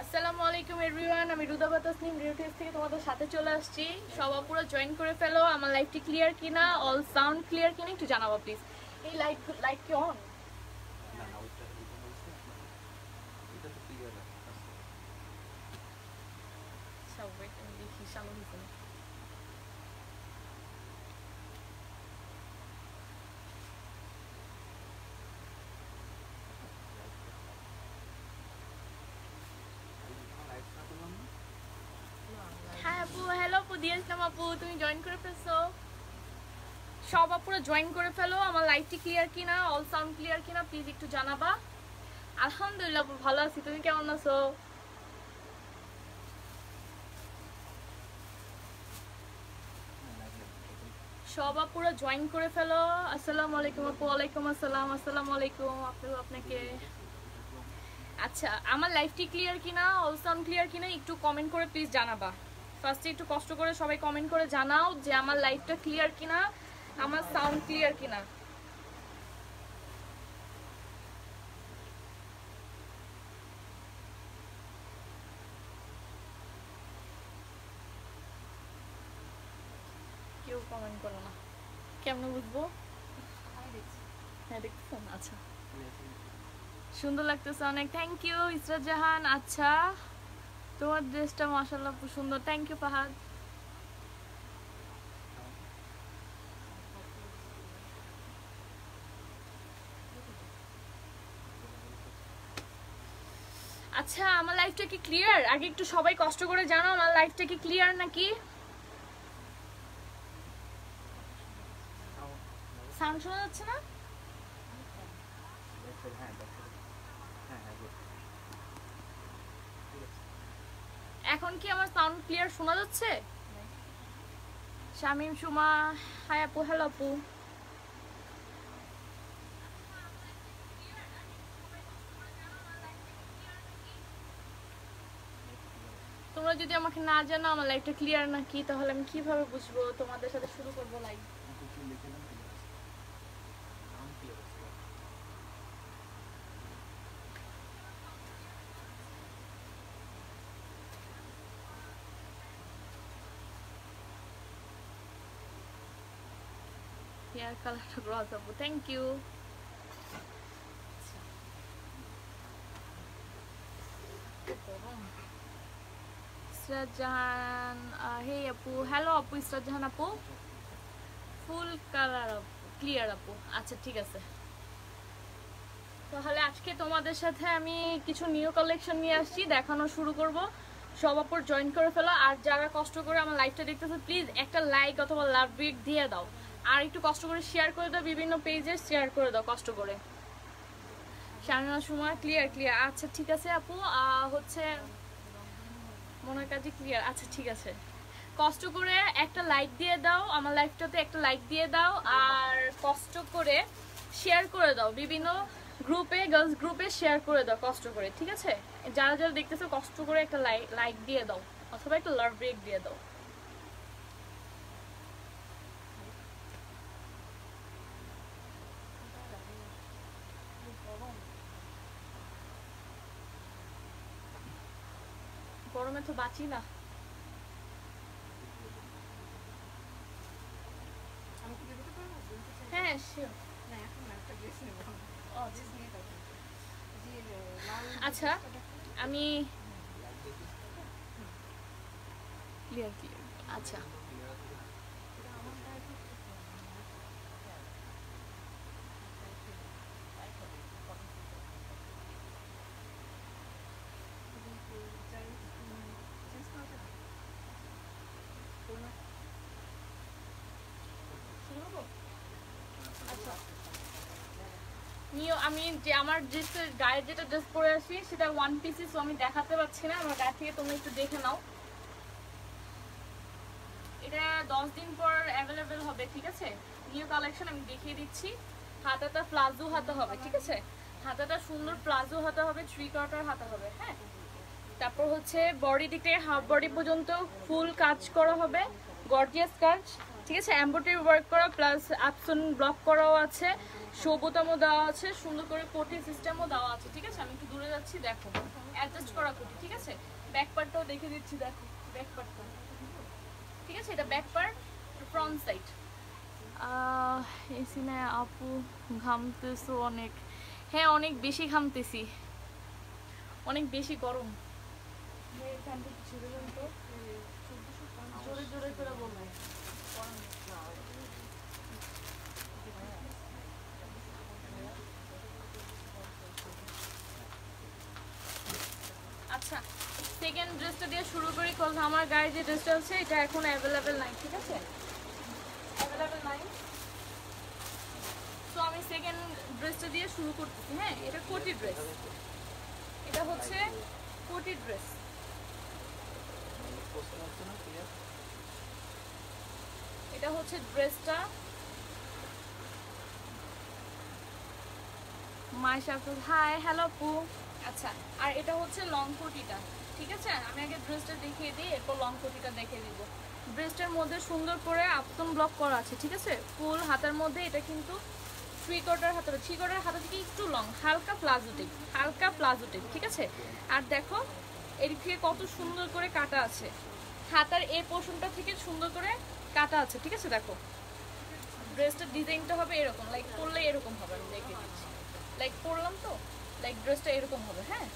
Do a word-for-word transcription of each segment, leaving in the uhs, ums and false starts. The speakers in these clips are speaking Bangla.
আসসালামু আলাইকুম एवरीवन আমি রুদা বাতাসনিম রিউটিউব থেকে তোমাদের সাথে চলে আসছি। সবাই পুরো জয়েন করে ফেলো। আমার লাইভটি ক্লিয়ার কিনা, অল সাউন্ড ক্লিয়ার কিনা একটু জানাবো প্লিজ। এই লাইট লাইট কি অন? না না, ওটা এটা তো ক্লিয়ার না। সব ওয়েট আমি দেখি চালু হলো। আচ্ছা, আমার লাইভটি ক্লিয়ার কিনা, অল সাউন্ড ক্লিয়ার কিনা একটু কমেন্ট করে প্লিজ জানাবা। ফার্স্টে একটু কষ্ট করে সবাই কমেন্ট করে জানাও যে আমার লাইভটা ক্লিয়ার কিনা, আমার সাউন্ড ক্লিয়ার কিনা। কেউ কমেন্ট করো না, কেমন বুঝবো? হ্যাঁ দেখতেছো, আচ্ছা সুন্দর লাগতেছে অনেক। Thank you Israt Jahan. আচ্ছা তোমার ড্রেসটা মাশাআল্লাহ খুব সুন্দর। Thank you Fahad. আচ্ছা আমার লাইফটা কি ক্লিয়ার? আগে একটু সবাই কষ্ট করে জানাও আমার লাইফটা কি ক্লিয়ার নাকি। সাউন্ড শোনা যাচ্ছে না? এখন কি আমার সাউন্ড ক্লিয়ার শোনা যাচ্ছে? শামিম সুমা, হাই আপু, হ্যালো আপু। তোমরা যদি আমাকে না জানো আমার লাইভটা ক্লিয়ার নাকি তাহলে আমি কিভাবে বুঝবো? তোমাদের সাথে শুরু করবো live. Hair colour gross up. Thank you. Israt Jahan, hey अपू, हेलो अपू, इस्रत जहान अपू, फुल कलर अपू, क्लियर अपू। अच्छा ठीक है। তাহলে আজকে তোমাদের সাথে আমি কিছু নিউ কালেকশন নিয়ে আসছি, দেখানো শুরু করব। সব আপুর জয়েন করে ফেলো। আর যারা কষ্ট করে আমার লাইভটা দেখতেছো প্লিজ একটা লাইক অথবা লাভ রেট দিয়ে দাও। আর একটু কষ্ট করে শেয়ার করে দাও, বিভিন্ন পেজে শেয়ার করে দাও কষ্ট করে। Shamima Suma clear clear. আচ্ছা ঠিক আছে আপু। হচ্ছে মনের কাছে ক্লিয়ার। আচ্ছা ঠিক আছে, কষ্ট করে একটা লাইক দিয়ে দাও, আমার লাইভটাতে একটা লাইক দিয়ে দাও। আর কষ্ট করে শেয়ার করে দাও, বিভিন্ন গ্রুপে, গার্লস গ্রুপে শেয়ার করে দাও কষ্ট করে, ঠিক আছে? যারা যারা দেখতেছো কষ্ট করে একটা লাইক লাইক দিয়ে দাও অথবা একটা লাভ ব্রেক দিয়ে দাও। গরমে তো বাঁচি না। হ্যাঁ আচ্ছা আমি ক্লিয়ার ক্লিয়ার। আচ্ছা নিও, আমি যে আমার ড্রেসের গায়ে যেটা ড্রেস পরে আসি সেটা ওয়ান পিসি, সো আমি দেখাতে পারছি না। আমার গায়ে থেকে তোমরা একটু দেখে নাও। এটা দশ দিন পর অ্যাভেলেবেল হবে, ঠিক আছে? নিউ কালেকশন আমি দেখিয়ে দিচ্ছি। হাতাটা প্লাজো হাতা হবে, ঠিক আছে? হাতাটা সুন্দর প্লাজো হাতা হবে, থ্রি কোয়ার্টার হাতা হবে। হ্যাঁ, তারপর হচ্ছে বডি দিকে হাফ বডি পর্যন্ত ফুল কাজ করা হবে, গর্জিয়াস কাজ, ঠিক আছে? এমব্রয়ডারি ওয়ার্ক করা প্লাস আপসন ব্লক করাও আছে। সবতামও দেওয়া আছে, সুন্দর করে পটি সিস্টেমও দেওয়া আছে। ঠিক আছে, আমি একটু দূরে যাচ্ছি, দেখো অ্যাডজাস্ট করা কোটি। ঠিক আছে, ব্যাক পার্টটাও দেখে দিচ্ছি, দেখো ব্যাক পার্টটা। ঠিক আছে, এটা back part, front side. AC না আপু ঘামতেছো অনেক? হ্যাঁ, অনেক বেশি ঘামতেছি, অনেক বেশি গরম। জোরে জোরে করে বলবে। আচ্ছা, সেকেন্ড ড্রেসটা দিয়ে শুরু করি, কজ আমার গায়ে যে ড্রেসটা আছে এটা এখন অ্যাভেলেবেল নাই। ঠিক আছে, অ্যাভেলেবেল নাই, তো আমি সেকেন্ড ড্রেসটা দিয়ে শুরু করতেছি। হ্যাঁ, এটা কোটি ড্রেস, এটা হচ্ছে কোটি ড্রেস। এটা হচ্ছে ড্রেসটা। মাইশা আপু হাই, হ্যালো আপু। আচ্ছা, আর এটা হচ্ছে লং কোটিটা। ঠিক আছে, আমি আগে ড্রেসটা দেখিয়ে দিই, এরপর লং কোটিটা দেখিয়ে দিব। ড্রেসটার মধ্যে সুন্দর করে আপতন ব্লক করা আছে। ঠিক আছে, ফুল হাতার মধ্যে, এটা কিন্তু থ্রি কোয়ার্টার হাতা, থ্রি কোয়ার্টার হাতা থেকে একটু লং, হালকা প্লাজো টাইপ, হালকা প্লাজো টাইপ। ঠিক আছে, আর দেখো এদিক থেকে কত সুন্দর করে কাটা আছে, হাতার এই পোর্শনটা থেকে সুন্দর করে কাটা আছে। ঠিক আছে, দেখো ড্রেসটার ডিজাইনটা হবে এরকম, লাইক পরলে এরকম হবে, আমি দেখে দিচ্ছি, লাইক পরলাম তো, লাইক ড্রেসটা এরকম হবে। হ্যাঁ,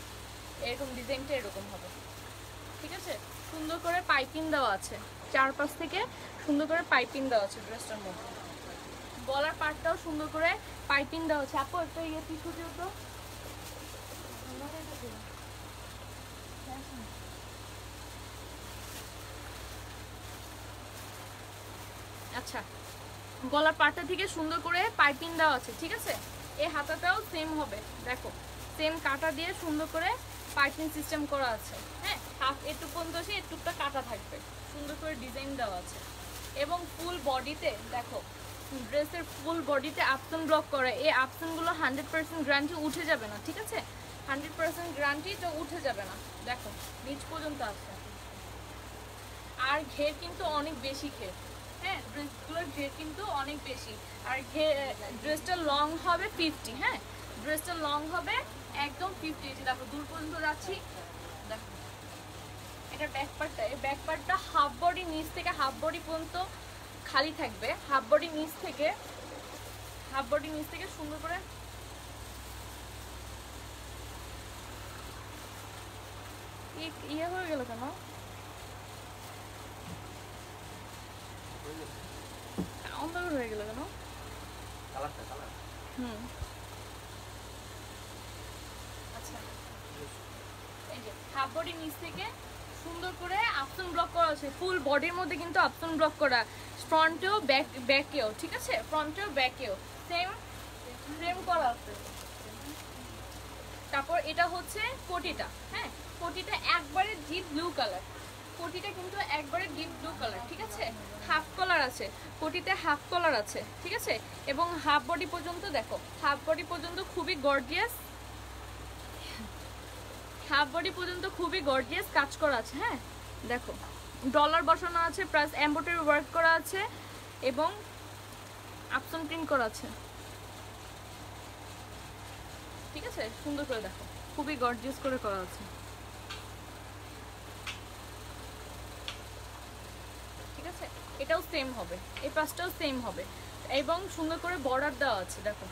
এরকম ডিজাইনটা এরকম হবে। ঠিক আছে, সুন্দর করে পাইপিং দেওয়া আছে, চারপাশ থেকে সুন্দর করে পাইপিং দেওয়া আছে ড্রেসটার মধ্যে। গলার পাটটাও সুন্দর করে পাইপিং দেওয়া আছে। আপু একটা ইয়ে টিস্যু দিও তো। আচ্ছা, গলার পাটটা থেকে সুন্দর করে পাইপিং দেওয়া আছে। ঠিক আছে, এই হাতাটাও সেম হবে, দেখো সেম কাটা দিয়ে সুন্দর করে পাইপিং সিস্টেম করা আছে। হ্যাঁ, হাফ এটুক পর্যন্ত আছে, এটুকটা কাটা থাকবে, সুন্দর করে ডিজাইন দেওয়া আছে। এবং ফুল বডিতে দেখো, ড্রেসের ফুল বডিতে আপশন ব্লক করা। এই আপশনগুলো হান্ড্রেড পার্সেন্ট গ্যারান্টি উঠে যাবে না। ঠিক আছে, হান্ড্রেড পার্সেন্ট গ্যারান্টি তো উঠে যাবে না। দেখো নিচ পর্যন্ত আছে, আর ঘের কিন্তু অনেক বেশি ঘের। হ্যাঁ, ড্রেসগুলোর ঘের কিন্তু অনেক বেশি, আর ঘের ড্রেসটা লং হবে ফিফটি। হ্যাঁ, ড্রেসটা লং হবে একদম ফিফটি। দেখো দূর পর্যন্ত যাচ্ছি, দেখো এটা ব্যাক পার্টটা। এই ব্যাক পার্টটা হাফ বডি নিচ থেকে হাফ বডি পর্যন্ত খালি থাকবে, হাফ বডি নিচ থেকে হাফ বডি নিচ থেকে সুন্দর করে ইয়ে হয়ে গেল। কেন অন্ধকার হয়ে গেল? কেন হম আচ্ছা, এই যে হাফ বডি নিচ থেকে সুন্দর করে আপশন ব্লক করা আছে। ফুল বডির মধ্যে কিন্তু আপশন ব্লক করা, ফ্রন্টেও ব্যাক ব্যাকেও। ঠিক আছে, ফ্রন্টেও ব্যাকেও সেম সেম করা আছে। তারপর এটা হচ্ছে কোটিটা। হ্যাঁ, কোটিটা একবারে ডিপ ব্লু কালার, কোটিটা কিন্তু একবারে ডিপ ব্লু কালার। ঠিক আছে, হাফ কলার আছে, কোটিতে হাফ কলার আছে। ঠিক আছে, এবং হাফ বডি পর্যন্ত, দেখো হাফ বডি পর্যন্ত খুবই গর্জিয়াস, হাফ বডি পর্যন্ত খুবই গর্জিয়াস কাজ করা আছে। হ্যাঁ, দেখো ডলার বসানো আছে, প্লাস এমব্রয়ডারি ওয়ার্ক করা আছে, এবং আপশন প্রিন্ট করা আছে। ঠিক আছে, সুন্দর করে দেখো, খুবই গর্জিয়াস করে করা আছে। ঠিক আছে, এটাও সেম হবে, এই পাশটাও সেম হবে, এবং সুন্দর করে বর্ডার দেওয়া আছে। দেখো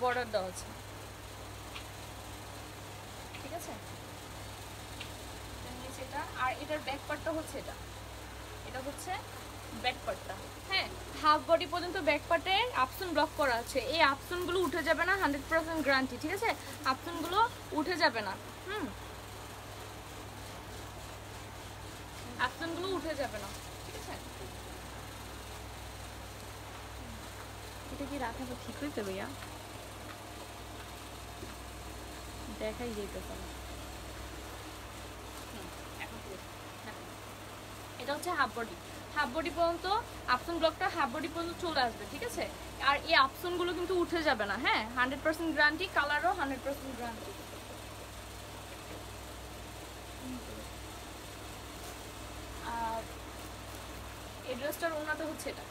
বর্ডার দেওয়া আছে। ঠিক আছে, এটা আর এটার ব্যাক পার্টটা হচ্ছে এটা, এটা হচ্ছে ব্যাক পার্টটা। হ্যাঁ, হাফ বডি পর্যন্ত ব্যাক পার্টে আপশন ব্লক করা আছে। এই আপশনগুলো উঠে যাবে না, হান্ড্রেড পার্সেন্ট গ্যারান্টি। ঠিক আছে, আপশনগুলো উঠে যাবে না। হুম, আপশনগুলো উঠে যাবে না। ঠিক আছে, এটা কি রাখা তো ঠিক হইতে ভাইয়া, দেখাই যেতে পারে। এটা হচ্ছে হাফ বডি, হাফ বডি পর্যন্ত আপশন ব্লকটা হাফ বডি পর্যন্ত চলে আসবে। ঠিক আছে, আর এই আপশনগুলো কিন্তু উঠে যাবে না। হ্যাঁ, হান্ড্রেড পার্সেন্ট গ্যারান্টি, কালারও হান্ড্রেড পার্সেন্ট গ্যারান্টি। আর এই ড্রেসটার ওনাটা হচ্ছে এটা,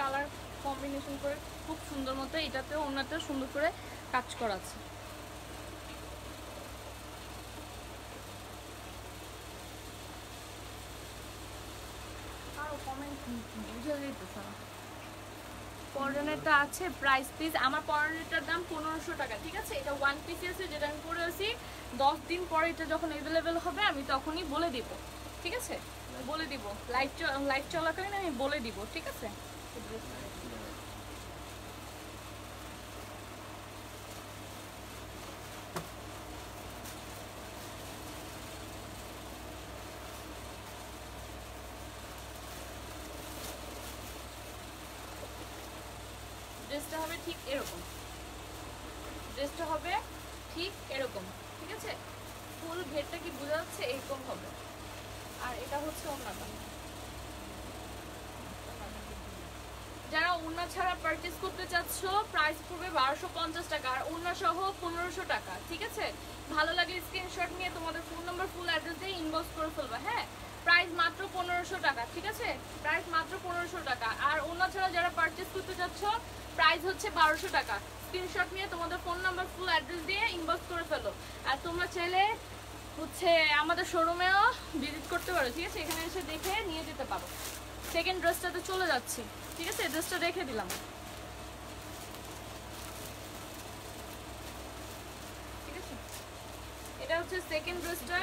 কালার কম্বিনেশন করে খুব সুন্দর মতো এটাতেও ওনাটা সুন্দর করে কাজ করা আছে। পরনেরটা আছে প্রাইস পিস, আমার পরনেরটার দাম পনেরোশো টাকা, ঠিক আছে। এটা ওয়ান পিস আছে, যেটা আমি পরে আছি দশ দিন পরে এটা যখন অ্যাভেলেবেল হবে আমি তখনই বলে দিব, ঠিক আছে, বলে দিব লাইভ লাইভ চলাকালীন আমি বলে দিব, ঠিক আছে। ড্রেসটা হবে ঠিক এরকম, ড্রেসটা হবে ঠিক এরকম, ঠিক আছে। ফুল ঘেরটা কি বোঝা যাচ্ছে? এরকম হবে। আর এটা হচ্ছে ওড়নাটা। যারা ওড়না ছাড়া পারচেজ করতে চাচ্ছ প্রাইস পড়বে বারোশো পঞ্চাশ টাকা আর ওড়না সহ পনেরোশো টাকা, ঠিক আছে। ভালো লাগলে স্ক্রিনশট নিয়ে তোমাদের ফোন নাম্বার ফুল অ্যাড্রেস দিয়ে ইনবক্স করে ফেলবা, হ্যাঁ। প্রাইস মাত্র পনেরোশো টাকা, ঠিক আছে, প্রাইস মাত্র পনেরোশো টাকা। আর ওড়না ছাড়া যারা পারচেজ করতে চাচ্ছ প্রাইস হচ্ছে বারোশো টাকা। স্ক্রিনশট নিয়ে তোমাদের ফোন নাম্বার ফুল অ্যাড্রেস দিয়ে ইনবক্স করে ফেলো। আর তোমরা চাইলে হচ্ছে আমাদের শোরুমেও ভিজিট করতে পারো, ঠিক আছে, এখানে এসে দেখে নিয়ে যেতে পারো। সেকেন্ড ড্রেসটাতে চলে যাচ্ছি, ঠিক আছে, ড্রেসটা রেখে দিলাম, ঠিক আছে। এটা হচ্ছে সেকেন্ড ড্রেসটা,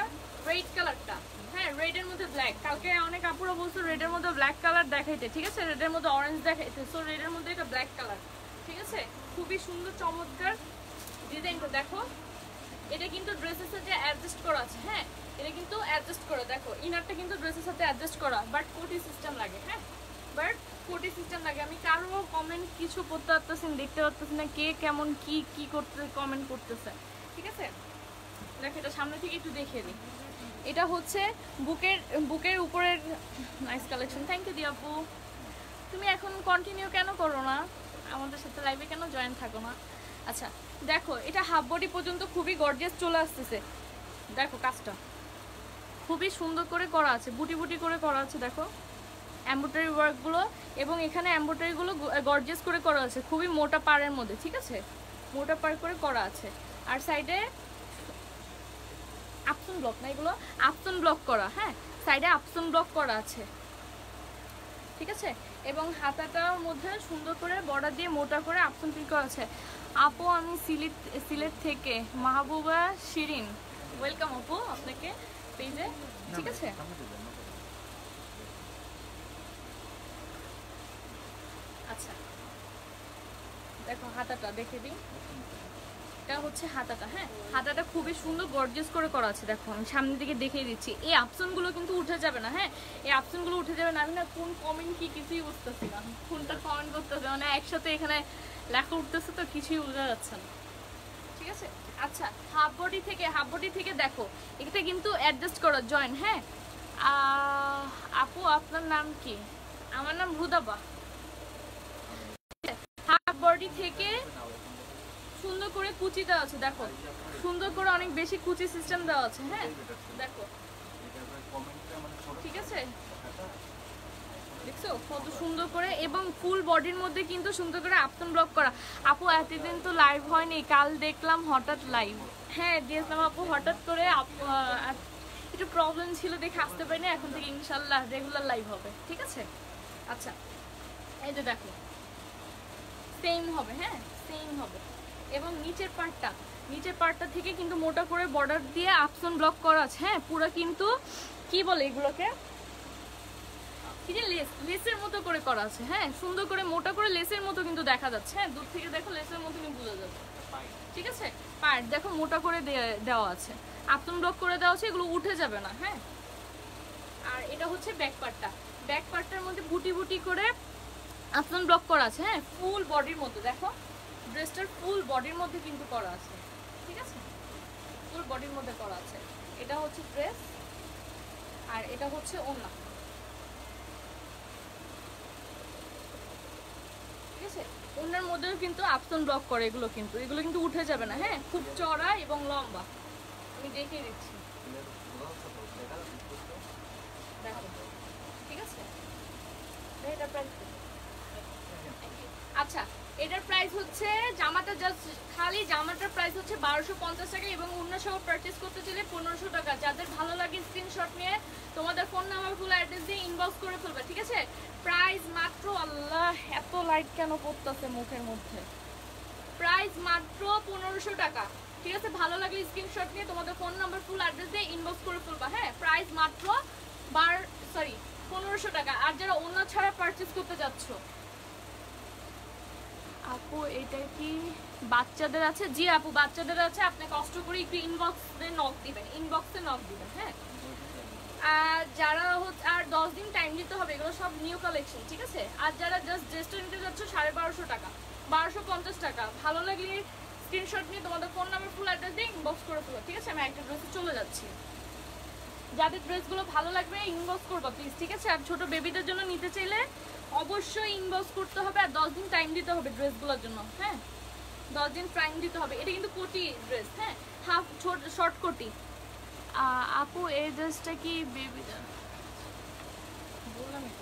রেড কালারটা, হ্যাঁ, রেডের মধ্যে ব্ল্যাক। কালকে অনেক আপুরা বলছো রেডের মধ্যে ব্ল্যাক কালার দেখাইতে, ঠিক আছে, রেডের মধ্যে অরেঞ্জ দেখাইতে, সো রেডের মধ্যে এটা ব্ল্যাক কালার, ঠিক আছে। খুবই সুন্দর চমৎকার ডিজাইনটা দেখো। এটা কিন্তু ড্রেসের সাথে অ্যাডজাস্ট করা আছে, হ্যাঁ, এটা কিন্তু অ্যাডজাস্ট করা, দেখো ইনারটা কিন্তু ড্রেসের সাথে অ্যাডজাস্ট করা, বাট কোটি সিস্টেম লাগে, হ্যাঁ, বাট কোটি সিস্টেম লাগে। আমি কারো কমেন্ট কিছু করতে পারতেছি না, দেখতে পারতেছি না কে কেমন কি কি করতে কমেন্ট করতেছে, ঠিক আছে। দেখো এটা সামনে থেকে একটু দেখিয়ে দিই। এটা হচ্ছে বুকের বুকের উপরের নাইস কালেকশন। থ্যাংক ইউ দিয়াপু, তুমি এখন কন্টিনিউ কেন করো না, আমাদের সাথে লাইভে কেন জয়েন থাকো না? আচ্ছা দেখো এটা হাফ বডি পর্যন্ত খুবই গর্জিয়াস চলে আসতেছে, দেখো কাজটা খুবই সুন্দর করে করা আছে, বুটি বুটি করে করা আছে, দেখো এমব্রয়ডারি ওয়ার্কগুলো, এবং এখানে এমব্রয়ডারিগুলো গর্জিয়াস করে করা আছে, খুবই মোটা পাড়ের মধ্যে, ঠিক আছে, মোটা পাড় করে করা আছে। আর সাইডে আপসন ব্লক না, এগুলো আপসন ব্লক করা, হ্যাঁ, সাইডে আপসন ব্লক করা আছে, ঠিক আছে। এবং হাতাটার মধ্যে সুন্দর করে বর্ডার দিয়ে মোটা করে আপসন প্রিন্ট করা আছে। আপু আমি সিলেট সিলেট থেকে, মাহবুবা শিরিন, ওয়েলকাম আপু আপনাকে পেজে, ঠিক আছে। আচ্ছা দেখো হাতাটা দেখে দিই, এটা হচ্ছে হাতাটা, হ্যাঁ, হাতাটা খুবই সুন্দর গর্জিয়াস করে করা আছে, দেখো আমি সামনের দিকে দেখিয়ে দিচ্ছি। এই অপশনগুলো কিন্তু উঠে যাবে না, হ্যাঁ, এই অপশনগুলো উঠে যাবে না। আমি না কোন কমেন্ট কি কিছুই বুঝতেছি না, কোনটা কমেন্ট করতেছে, মানে একসাথে এখানে লেখা উঠতেছে তো কিছুই বোঝা যাচ্ছে না, ঠিক আছে। আচ্ছা হাফ বডি থেকে হাফ বডি থেকে দেখো এটা কিন্তু অ্যাডজাস্ট করা জয়েন্ট, হ্যাঁ। আপু আপনার নাম কি? আমার নাম রুদাবা। হাফ বডি থেকে সুন্দর করে কুচি দেওয়া আছে, দেখো সুন্দর করে অনেক বেশি কুচি সিস্টেম দেওয়া আছে, হ্যাঁ, দেখো, ঠিক আছে, দেখছো কত সুন্দর করে। এবং ফুল বডির মধ্যে কিন্তু সুন্দর করে আপটন ব্লক করা। আপু এতদিন তো লাইভ হয়নি, কাল দেখলাম হঠাৎ লাইভ, হ্যাঁ দিয়েছিলাম আপু, হঠাৎ করে একটু প্রবলেম ছিল দেখে আসতে পারিনি, এখন থেকে ইনশাল্লাহ রেগুলার লাইভ হবে, ঠিক আছে। আচ্ছা এই যে দেখো সেম হবে, হ্যাঁ সেম হবে। এবং নিচের পার্টটা, নিচের পার্টটা থেকে কিন্তু মোটা করে বর্ডার দিয়ে আপসন ব্লক করা আছে, হ্যাঁ, পুরো কিন্তু কি বলে এগুলোকে, এই যে লেস, লেসের মতো করে করা আছে, হ্যাঁ, সুন্দর করে মোটা করে লেসের মতো কিন্তু দেখা যাচ্ছে, হ্যাঁ, দূর থেকে দেখো লেসের মতো কিন্তু বোঝা যাচ্ছে, ঠিক আছে। পার্ট দেখো মোটা করে দেওয়া আছে, আপসন ব্লক করে দেওয়া আছে, এগুলো উঠে যাবে না, হ্যাঁ। আর এটা হচ্ছে ব্যাক পার্টটা, ব্যাক পার্টটার মধ্যে বুটি বুটি করে আপসন ব্লক করা আছে, হ্যাঁ, ফুল বডির মতো, দেখো ড্রেসটার ফুল বডির মধ্যে কিন্তু করা আছে, ঠিক আছে, ফুল বডির মধ্যে করা আছে। এটা হচ্ছে ড্রেস আর এটা হচ্ছে ওড়না, ঠিক আছে। ওড়নার মধ্যেও কিন্তু আপসন ব্লক করে, এগুলো কিন্তু এগুলো কিন্তু উঠে যাবে না, হ্যাঁ, খুব চড়া এবং লম্বা, আমি দেখিয়ে দিচ্ছি, ঠিক আছে। এটা প্রাইস আচ্ছা এটার প্রাইস হচ্ছে জামাটা জাস্ট খালি জামাটার প্রাইস হচ্ছে বারোশো পঞ্চাশ টাকা এবং অন্য সব পারচেজ করতে চলে পনেরোশো টাকা। যাদের ভালো লাগে স্ক্রিনশট নিয়ে তোমাদের ফোন নাম্বার ফুল অ্যাড্রেস দিয়ে ইনবক্স করে ফেলবে, ঠিক আছে? প্রাইস মাত্র আল্লাহ এত লাইট কেন পড়তেছে মুখের মধ্যে, প্রাইস মাত্র পনেরোশো টাকা, ঠিক আছে? ভালো লাগলে স্ক্রিনশট নিয়ে তোমাদের ফোন নাম্বার ফুল অ্যাড্রেস দিয়ে ইনবক্স করে ফেলবা। হ্যাঁ, প্রাইস মাত্র বার সরি পনেরোশো টাকা। আর যারা অন্য ছাড়া পারচেজ করতে যাচ্ছ আপু, এটা কি বাচ্চাদের আছে? জি আপু, বাচ্চাদের আছে। আপনি কষ্ট করে একটু ইনবক্সে নক দিবেন, ইনবক্সে নক দিবেন। হ্যাঁ, আর যারা হচ্ছে আর দশ দিন টাইম দিতে হবে, এগুলো সব নিউ কালেকশন, ঠিক আছে? আর যারা জাস্ট ড্রেসটা নিতে যাচ্ছ সাড়ে বারোশো টাকা, বারোশো পঞ্চাশ টাকা। ভালো লাগলে স্ক্রিনশট নিয়ে তোমাদের ফোন নাম্বার ফুল অ্যাড্রেস দিয়ে ইনবক্স করে ফেলো, ঠিক আছে? আমি একটা ড্রেসে চলে যাচ্ছি। যাদের ড্রেসগুলো ভালো লাগবে ইনবক্স করবো প্লিজ, ঠিক আছে? আর ছোটো বেবিদের জন্য নিতে চাইলে অবশ্যই ইনবক্স করতে হবে আর দশ দিন টাইম দিতে হবে ড্রেসগুলোর জন্য। হ্যাঁ, দশ দিন টাইম দিতে হবে। এটা কিন্তু কোটি ড্রেস, হ্যাঁ, হাফ শর্ট কোটি। আপু এই ড্রেসটা কি বেবিদের? বললাম তো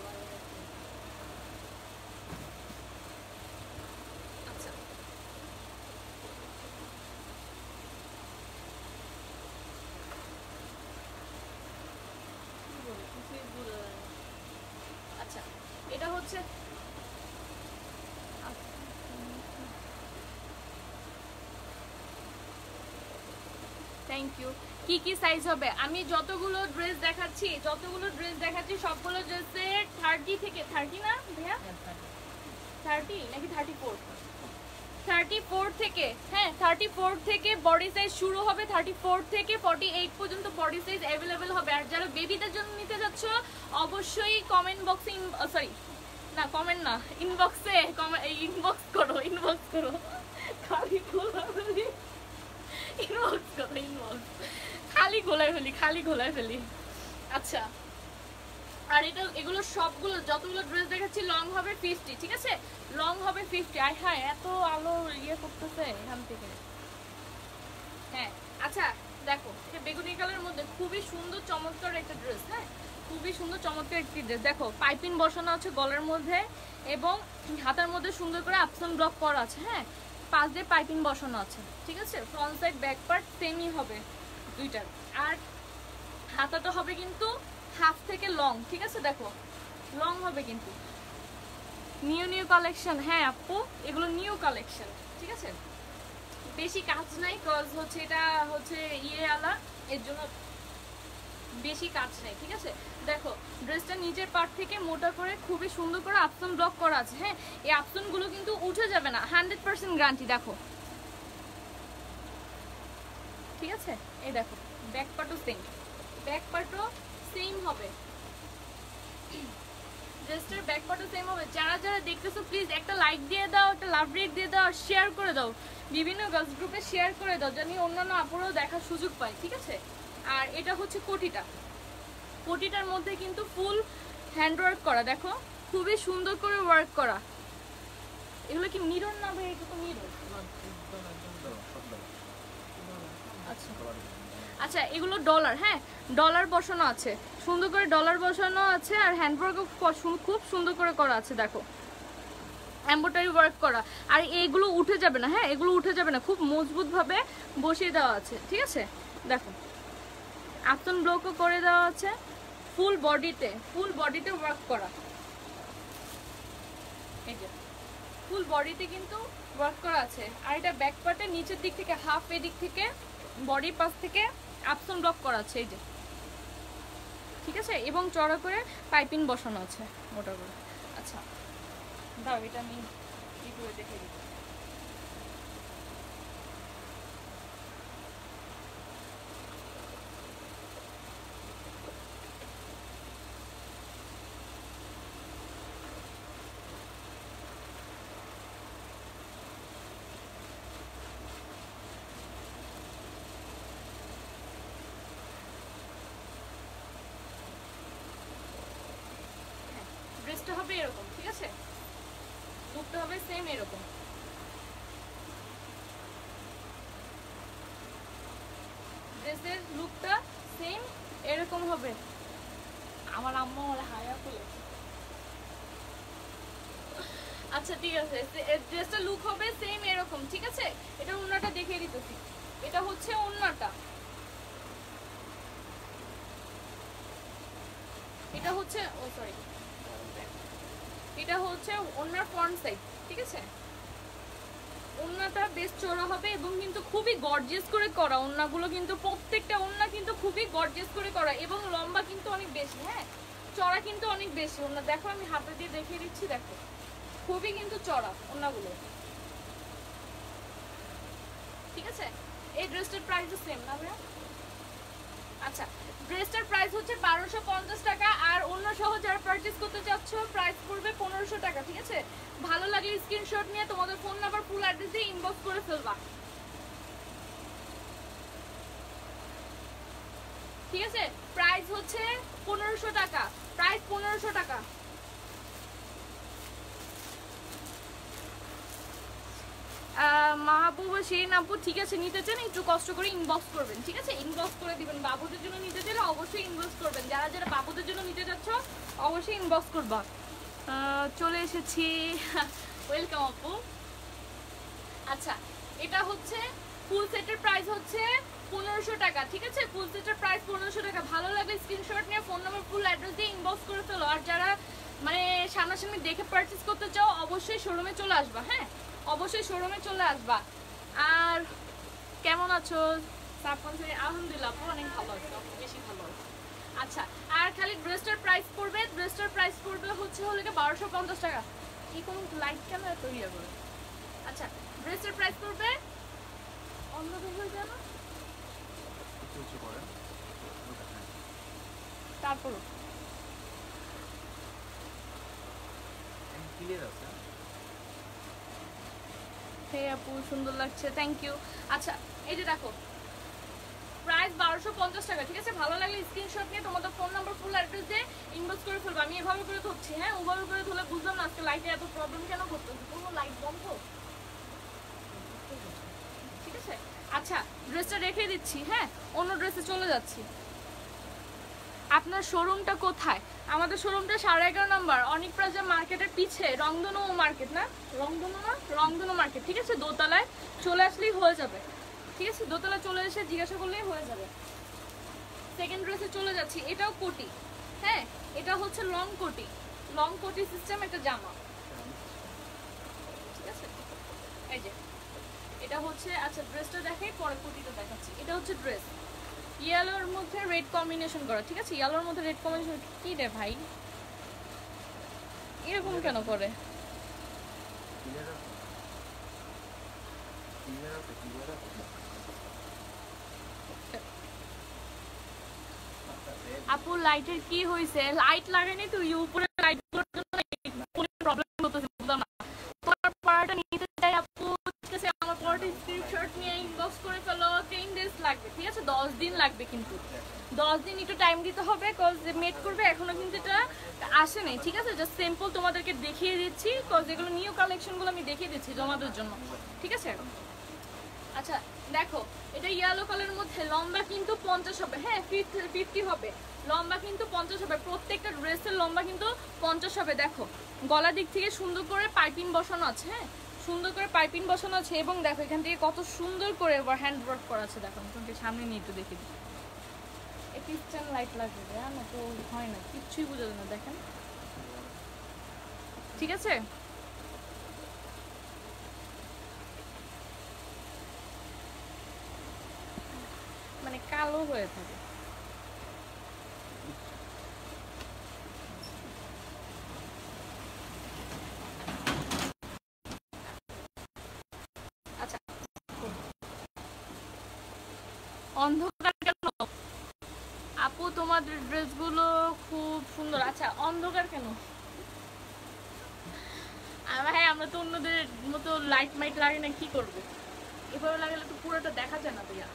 কি কি সাইজ হবে। আমি যতগুলো ড্রেস দেখাচ্ছি যতগুলো ড্রেস দেখাচ্ছি সবগুলো ড্রেসে থার্টি থেকে থার্টি না ভাইয়া থার্টি নাকি থার্টি ফোর থার্টি ফোর থেকে হ্যাঁ থার্টি ফোর থেকে বডি সাইজ শুরু হবে, থার্টি ফোর থেকে ফর্টি এইট পর্যন্ত বডি সাইজ অ্যাভেলেবেল হবে। আর যারা বেবিদের জন্য নিতে যাচ্ছ অবশ্যই কমেন্ট বক্সে সরি না কমেন্ট না ইনবক্সে ইনবক্স করো ইনবক্স করো খালি ইনবক্স করো ইনবক্স খালি গোলায় ফেলি খালি গোলায় ফেলি আচ্ছা। আর এটা এগুলো সবগুলো যতগুলো ড্রেস দেখাচ্ছি লং হবে ফিফটি, ঠিক আছে? লং হবে ফিফটি। আর হ্যাঁ, এত আলো ইয়ে করতেছে এখান থেকে। হ্যাঁ আচ্ছা দেখো, এটা বেগুনি কালারের মধ্যে খুবই সুন্দর চমৎকার একটা ড্রেস। হ্যাঁ, খুবই সুন্দর চমৎকার একটি ড্রেস। দেখো পাইপিন বসানো আছে গলার মধ্যে এবং হাতার মধ্যে সুন্দর করে আপসন ব্লক করা আছে। হ্যাঁ, পাশ দিয়ে পাইপিন বসানো আছে, ঠিক আছে? ফ্রন্ট সাইড ব্যাক পার্ট সেমই হবে দুইটার। আর হাতাটা হবে কিন্তু হাফ থেকে লং, ঠিক আছে? দেখো লং হবে কিন্তু। New new collection. হ্যাঁ আপু, এগুলো নিউ কালেকশন, ঠিক আছে? বেশি কাজ নাই, কজ হচ্ছে এটা হচ্ছে ইয়ে আলা, এর জন্য বেশি কাজ নেই, ঠিক আছে? দেখো ড্রেসটা নিচের পার্ট থেকে মোটা করে খুবই সুন্দর করে আপসন ব্লক করা আছে। হ্যাঁ, এই আপসনগুলো কিন্তু উঠে যাবে না, হান্ড্রেড পার্সেন্ট গ্যারান্টি। দেখো ঠিক আছে, এই দেখো ব্যাক পার্টও সেম, ব্যাক পার্টও সেম হবে, ড্রেসটার ব্যাক পার্টও সেম হবে। যারা যারা দেখতেছো প্লিজ একটা লাইক দিয়ে দাও, একটা লাভ রেট দিয়ে দাও, শেয়ার করে দাও বিভিন্ন গার্লস গ্রুপে, শেয়ার করে দাও যেন অন্যান্য আপুরাও দেখার সুযোগ পায়, ঠিক আছে? আর এটা হচ্ছে কোটিটা, কোটিটার মধ্যে কিন্তু ফুল হ্যান্ড ওয়ার্ক করা, দেখো খুবই সুন্দর করে ওয়ার্ক করা। এগুলো কি মিরর না ভাই? এটা তো মিরর। আচ্ছা আচ্ছা, এগুলো ডলার। হ্যাঁ, ডলার বসানো আছে, সুন্দর করে ডলার বসানো আছে। আর হ্যান্ড ওয়ার্কও খুব সুন্দর করে করা আছে, দেখো এমব্রয়ডারি ওয়ার্ক করা। আর এইগুলো উঠে যাবে না। হ্যাঁ, এগুলো উঠে যাবে না, খুব মজবুতভাবে বসিয়ে দেওয়া আছে, ঠিক আছে? দেখো আপটন ব্লকও করে দেওয়া আছে, ফুল বডিতে ফুল বডিতে ওয়ার্ক করা, এই যে ফুল বডিতে কিন্তু ওয়ার্ক করা আছে। আর এটা ব্যাক পার্টে নিচের দিক থেকে হাফ এদিক থেকে বডির পাশ থেকে আপটন ব্লক করা আছে, এই যে, ঠিক আছে? এবং চড়া করে পাইপিং বসানো আছে মোটা করে। আচ্ছা দাও, এটা আমি কি করে দেখে দিই। হবে এরকম, ঠিক আছে? লুকটা হবে সেম এরকম। ড্রেসের লুকটা সেম এরকম হবে। আমার আম্মা ওর হায়া খুলে আচ্ছা ঠিক আছে, ড্রেসটা লুক হবে সেম এরকম, ঠিক আছে। এটা ওন্নাটা দেখিয়ে দিতেছি, এটা হচ্ছে ওন্নাটা, এটা হচ্ছে ও সরি এটা হচ্ছে ওন্নার ফ্রন্ট সাইড, ঠিক আছে। ওন্নাটা বেশ চড়া হবে এবং কিন্তু খুবই গর্জিয়াস করে করা ওন্নাগুলো, কিন্তু প্রত্যেকটা ওন্না কিন্তু খুবই গর্জিয়াস করে করা এবং লম্বা কিন্তু অনেক বেশি, হ্যাঁ চড়া কিন্তু অনেক বেশি ওন্না। দেখো আমি হাতে দিয়ে দেখিয়ে দিচ্ছি, দেখো খুবই কিন্তু চড়া ওন্নাগুলো, ঠিক আছে। এই ড্রেসটার প্রাইসও সেম না ভাইয়া? আচ্ছা ড্রেসটার প্রাইস হচ্ছে বারোশো পঞ্চাশ টাকা, আর অন্য সহ যারা পারচেস করতে চাচ্ছ প্রাইস পড়বে পনেরোশো টাকা, ঠিক আছে। ভালো লাগে স্ক্রিনশট নিয়ে তোমাদের ফোন নাম্বার ফুল অ্যাড্রেস দিয়ে ইনবক্স করে ফেলবা, ঠিক আছে। প্রাইস হচ্ছে পনেরোশো টাকা, প্রাইস পনেরোশো টাকা। মাহবুব শিরিন আপু ঠিক আছে, নিতে চান একটু কষ্ট করে ইনবক্স করবেন, ঠিক আছে, ইনবক্স করে দিবেন। বাবুদের জন্য নিতে চাইলে অবশ্যই ইনবক্স করবেন, যারা যারা বাবুদের জন্য নিতে চাচ্ছ অবশ্যই ইনবক্স করবা। চলে এসেছি, ওয়েলকাম আপু। আচ্ছা এটা হচ্ছে ফুল সেটের প্রাইস হচ্ছে পনেরোশো টাকা, ঠিক আছে, ফুল সেটের প্রাইস পনেরোশো টাকা। ভালো লাগলে স্ক্রিনশট নিয়ে ফোন নাম্বার ফুল অ্যাড্রেস দিয়ে ইনবক্স করে ফেলো, আর যারা মানে সামনাসামনি দেখে পারচেস করতে চাও অবশ্যই শোরুমে চলে আসবা, হ্যাঁ অবশ্যই শোরুমে চলে আসবা। আর কেমন আছো সাপন? আলহামদুলিল্লাহ অনেক ভালো আছি, বেশি ভালো আছি। আচ্ছা আর খালি ড্রেসটার প্রাইস পড়বে, ড্রেসটার প্রাইস পড়বে হচ্ছে হলো বারোশো পঞ্চাশ টাকা। এই কোন লাইট কেন এত ইয়ে করে? আচ্ছা ড্রেসটার প্রাইস পড়বে অন্য হয়ে যায় না, তারপর হে আপু সুন্দর লাগছে, থ্যাংক ইউ। আচ্ছা এই যে দেখো প্রাইস বারোশো পঞ্চাশ টাকা, ঠিক আছে। ভালো লাগলে স্ক্রিনশট নিয়ে তোমাদের ফোন নাম্বার ফুল অ্যাড্রেস দিয়ে ইনবক্স করে ফেলবো। আমি এভাবে করে ধরছি, হ্যাঁ ওভাবে করে ধরলে বুঝলাম না আজকে লাইটে এত প্রবলেম কেন করতেছি, কোনো লাইট বন্ধ, ঠিক আছে। আচ্ছা ড্রেসটা রেখে দিচ্ছি, হ্যাঁ অন্য ড্রেসে চলে যাচ্ছি। আপনার শোরুমটা কোথায়? আমাদের শোরুমটা সাড়ে এগারো নম্বর অনেক প্রাজা মার্কেটের পিছে, রংধনু মার্কেট না রংধনু না রংধনু মার্কেট, ঠিক আছে। দোতলায় চলে আসলেই হয়ে যাবে, ঠিক আছে, দোতলায় চলে এসে জিজ্ঞাসা করলেই হয়ে যাবে। সেকেন্ড ড্রেসে চলে যাচ্ছি, এটাও কোটি, হ্যাঁ এটা হচ্ছে লং কোটি, লং কোটি সিস্টেম একটা জামা, ঠিক আছে। এই যে এটা হচ্ছে, আচ্ছা ড্রেসটা দেখাই পরে কোটিটা দেখাচ্ছি। এটা হচ্ছে ড্রেস ইয়েলোর মধ্যে রেড কম্বিনেশন করা, ঠিক আছে, ইয়েলোর মধ্যে রেড কম্বিনেশন। কি রে ভাই এরকম কেন করে? আপু লাইটের কি হয়েছে? লাইট লাগাইনি তুই উপরে লাইট প্রবলেম করতেছে, বুঝলাম না। তোমার পড়াটা নিতে চাই আপু, ঠিক আছে, আমার পড়াটা স্ক্রিনশট নিয়ে ইনবক্স করে ফেলো। টেন ডেজ লাগবে, ঠিক আছে, দশ দিন লাগবে, কিন্তু দশ দিন একটু টাইম দিতে হবে, কজ মেড করবে, এখনো কিন্তু এটা আসে নাই, ঠিক আছে। জাস্ট স্যাম্পল তোমাদেরকে দেখিয়ে দিচ্ছি, কজ এগুলো নিউ কালেকশনগুলো আমি দেখিয়ে দিচ্ছি তোমাদের জন্য, ঠিক আছে। আচ্ছা দেখো এটা ইয়েলো কালারের মধ্যে, লম্বা কিন্তু পঞ্চাশ হবে, হ্যাঁ ফিফটি হবে, লম্বা কিন্তু পঞ্চাশ হবে, প্রত্যেকটা ড্রেসের লম্বা কিন্তু পঞ্চাশ হবে। দেখো গলা দিক থেকে সুন্দর করে পাইপিং বসানো আছে, হ্যাঁ সুন্দর করে পাইপিং বসানো আছে, এবং দেখো এখান থেকে কত সুন্দর করে হ্যান্ড ওয়ার্ক করা আছে। দেখো তোমাকে সামনে নিয়ে একটু দেখে দিই, পিস্টন লাইট লাগবে না তো হয় না, কিচ্ছুই বোঝা যায় না, দেখেন ঠিক আছে। মানে কালো হয়ে থাকে, অন্ধকার কেন আপু? তোমাদের ড্রেসগুলো খুব সুন্দর। আচ্ছা অন্ধকার কেন? হ্যাঁ আমরা তো অন্যদের মতো লাইট মাইট লাগে না, কি করবো, এভাবে লাগালে তো পুরোটা দেখা যায় না ভাইয়া।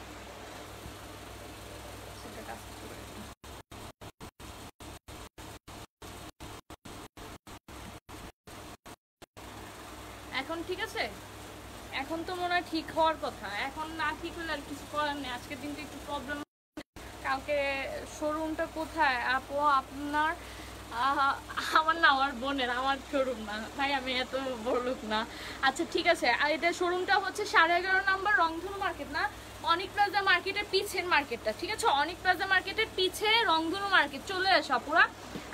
এখন ঠিক আছে, এখন তো মনে হয় ঠিক হওয়ার কথা, এখন না ঠিক হলে আর কিছু করার নেই। আজকের দিনটা একটু প্রবলেম। কালকে শোরুমটা কোথায় আপু আপনার? আমার না, আমার বোনের, আমার শোরুম না ভাই, আমি এত বড় লোক না। আচ্ছা ঠিক আছে, আর এটা শোরুমটা হচ্ছে সাড়ে এগারো নম্বর রংধনু মার্কেট না, অনিক প্লাজা মার্কেটের পিছের মার্কেটটা, ঠিক আছে? অনিক প্লাজা মার্কেটের পিছে রংধনু মার্কেট, চলে আসো পুরা,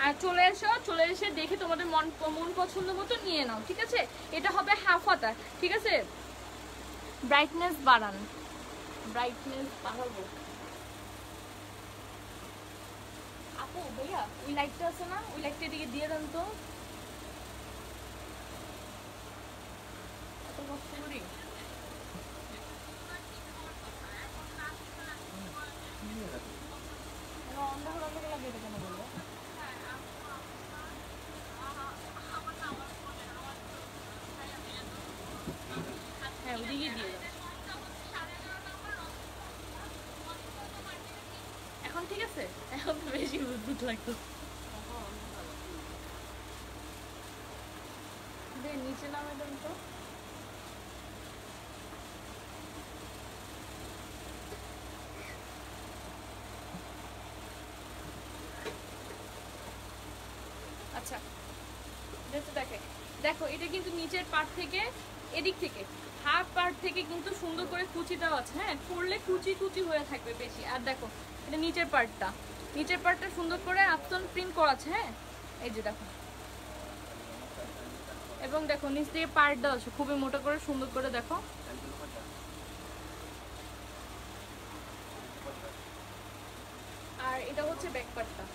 আর চলে এসো, চলে এসে দেখে তোমাদের মন মন পছন্দ মতো নিয়ে নাও, ঠিক আছে? এটা হবে হাফ হাতা, ঠিক আছে? ব্রাইটনেস বাড়ান, ব্রাইটনেস বাড়াবো আপু। ভাইয়া ওই লাইটটা আছে না, ওই লাইটটা এদিকে দিয়ে দেন তো, এত কষ্ট করি। হ্যাঁ ওদিকে দিয়ে দেন এখন, ঠিক আছে? এখন বেশি বুদ্ধুত লাগতো, নিচে নামে দেন তো। আচ্ছা দেখে দেখো, এটা কিন্তু নিচের পার্ট থেকে, এদিক থেকে হাফ পার্ট থেকে কিন্তু সুন্দর করে কুচি দেওয়া আছে, হ্যাঁ পরলে কুচি কুচি হয়ে থাকবে বেশি। আর দেখো এটা নিচের পার্টটা, নিচের পার্টটা সুন্দর করে আফসান প্রিন্ট করা আছে, হ্যাঁ এই যে দেখো, এবং দেখো নিচ দিয়ে পার্ট দেওয়া আছে খুবই মোটা করে সুন্দর করে, দেখো আর এটা হচ্ছে ব্যাক পার্টটা।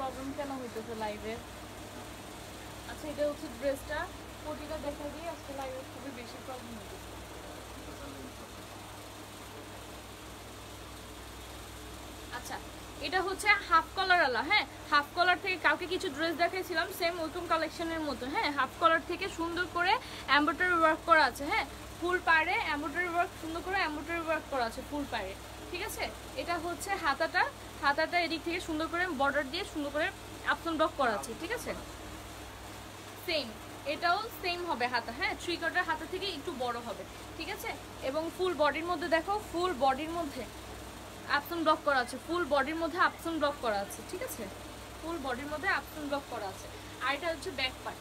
প্রবলেম কেন হইতেছে লাইভে? আচ্ছা এটা হচ্ছে ড্রেসটা, কোটিটা দেখা দিয়ে আজকে লাইভে খুবই বেশি প্রবলেম হইতেছে। আচ্ছা এটা হচ্ছে হাফ কলার আলা, হ্যাঁ হাফ কলার থেকে কাউকে কিছু ড্রেস দেখাইছিলাম সেম ওরকম কালেকশনের মতো, হ্যাঁ হাফ কলার থেকে সুন্দর করে এমব্রয়ডারি ওয়ার্ক করা আছে, হ্যাঁ ফুল পাড়ে এমব্রয়ডারি ওয়ার্ক, সুন্দর করে এমব্রয়ডারি ওয়ার্ক করা আছে ফুল পাড়ে, ঠিক আছে? এটা হচ্ছে হাতাটা, হাতাটা এদিক থেকে সুন্দর করে বর্ডার দিয়ে সুন্দর করে আপসন ব্লক করা আছে, ঠিক আছে? সেম এটাও সেম হবে হাতা, হ্যাঁ থ্রি কোয়ার্টার হাতা থেকে একটু বড় হবে, ঠিক আছে? এবং ফুল বডির মধ্যে দেখো, ফুল বডির মধ্যে আপসন ব্লক করা আছে, ফুল বডির মধ্যে আপসন ব্লক করা আছে, ঠিক আছে? ফুল বডির মধ্যে আপসন ব্লক করা আছে। আর এটা হচ্ছে ব্যাক পার্ট,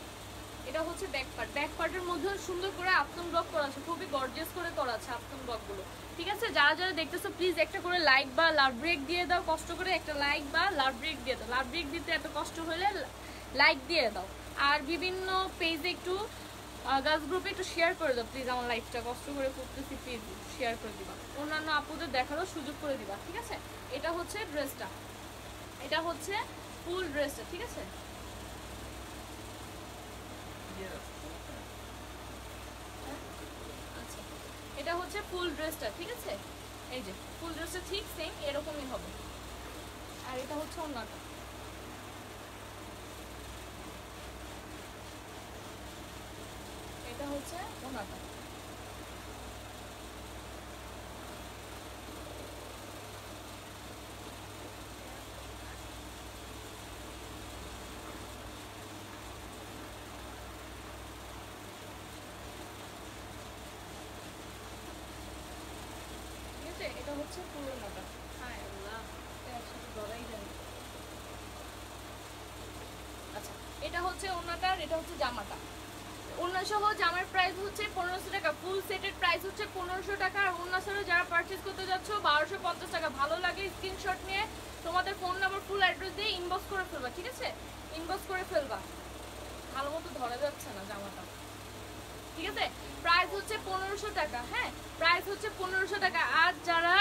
এটা হচ্ছে ব্যাক পার্ট, ব্যাক পার্টের মধ্যে সুন্দর করে আপসন ব্লক করা আছে, খুবই গর্জিয়াস করে করা আছে আপসন ব্লকগুলো, ঠিক আছে? যারা যারা দেখতেছো প্লিজ একটা করে লাইক বা লাভ ব্রেক দিয়ে দাও, কষ্ট করে একটা লাইক বা লাভ ব্রেক দিয়ে দাও, লাভ ব্রেক দিতে এত কষ্ট হলে লাইক দিয়ে দাও, আর বিভিন্ন পেজে একটু গার্লস গ্রুপে একটু শেয়ার করে দাও প্লিজ, আমার লাইভটা কষ্ট করে করতেছি প্লিজ শেয়ার করে দিবা, অন্যান্য আপুদের দেখারও সুযোগ করে দিবা, ঠিক আছে? এটা হচ্ছে ড্রেসটা, এটা হচ্ছে ফুল ড্রেসটা, ঠিক আছে? এটা হচ্ছে ফুল ড্রেসটা, ঠিক আছে? এই যে ফুল ড্রেসটা ঠিক সেম এরকমই হবে। আর এটা হচ্ছে ওড়নাটা, এটা হচ্ছে ওড়নাটা, এটা হচ্ছে পুরোনোটা। হ্যাঁ আচ্ছা এটা হচ্ছে ওড়নাটা, এটা হচ্ছে জামাটা। ওড়না সহ জামার প্রাইস হচ্ছে পনেরোশো টাকা, ফুল সেটের প্রাইস হচ্ছে পনেরোশো টাকা। আর ওড়না সহ যারা পারচেজ করতে যাচ্ছ বারোশো পঞ্চাশ টাকা। ভালো লাগে স্ক্রিনশট নিয়ে তোমাদের ফোন নাম্বার ফুল অ্যাড্রেস দিয়ে ইনবক্স করে ফেলবা, ঠিক আছে? ইনবক্স করে ফেলবা, ভালো মতো ধরা যাচ্ছে না জামাটা, ঠিক আছে? প্রাইস হচ্ছে পনেরোশো টাকা, হ্যাঁ প্রাইস হচ্ছে পনেরোশো টাকা। আর যারা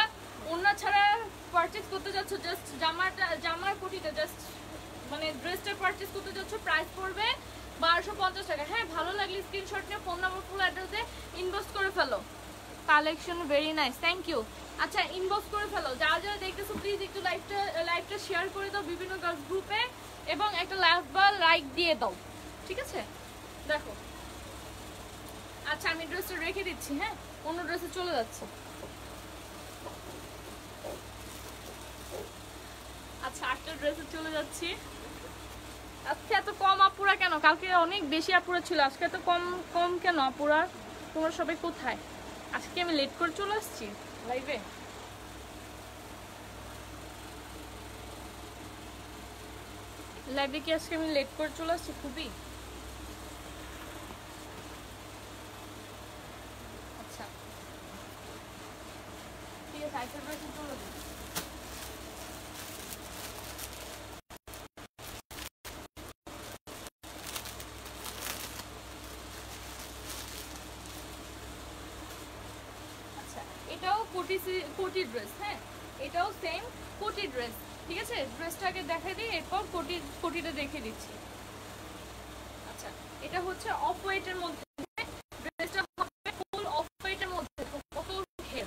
ওড়না ছাড়া পারচেজ করতে যাচ্ছ, জাস্ট জামাটা, জামার কোটিটা, জাস্ট মানে ড্রেসটা পারচেজ করতে যাচ্ছ, প্রাইস পড়বে বারোশো পঞ্চাশ টাকা। হ্যাঁ ভালো লাগলে স্ক্রিনশট নিয়ে ফোন নাম্বার ফুল অ্যাড্রেসে ইনবক্স করে ফেলো। Collection very nice, thank you. আচ্ছা ইনবক্স করে ফেলো, যারা যারা দেখতেছো প্লিজ একটু লাইভটা লাইভটা শেয়ার করে দাও বিভিন্ন গ্রুপে, এবং একটা লাইভ বা লাইক দিয়ে দাও, ঠিক আছে? দেখো আচ্ছা আমি ড্রেসটা রেখে দিচ্ছি, হ্যাঁ অন্য ড্রেসে চলে যাচ্ছে। আচ্ছা আটটা ড্রেসে চলে যাচ্ছি। আজকে এত কম আপুরা কেন? কালকে অনেক বেশি আপুরা ছিল, আজকে এত কম কম কেন আপুরা? তোমরা সবাই কোথায়? আজকে আমি লেট করে চলে আসছি লাইভে। লাইভে কি আজকে আমি লেট করে চলে আসছি? খুবই আচ্ছা ঠিক আছে। আইফেল ড্রেসে চলে যাচ্ছি। কোটি ড্রেস, হ্যাঁ এটাও সেম কোটি ড্রেস। ঠিক আছে, ড্রেসটাকে দেখা দিই, এরপর কোটি কোটিটা দেখে দিচ্ছি। আচ্ছা এটা হচ্ছে অফ হোয়াইটের মধ্যে, ড্রেসটা হবে ফুল অফ হোয়াইটের মধ্যে। কত ঘের,